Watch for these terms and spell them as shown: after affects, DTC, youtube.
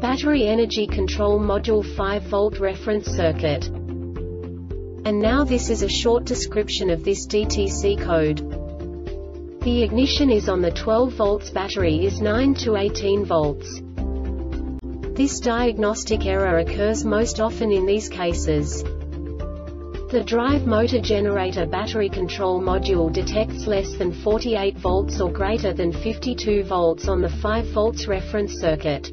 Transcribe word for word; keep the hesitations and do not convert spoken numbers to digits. Battery Energy Control Module five volt Reference Circuit. And now this is a short description of this D T C code. The ignition is on, the twelve volts battery is nine to eighteen volts. This diagnostic error occurs most often in these cases. The drive motor generator battery control module detects less than forty-eight volts or greater than fifty-two volts on the five volts reference circuit.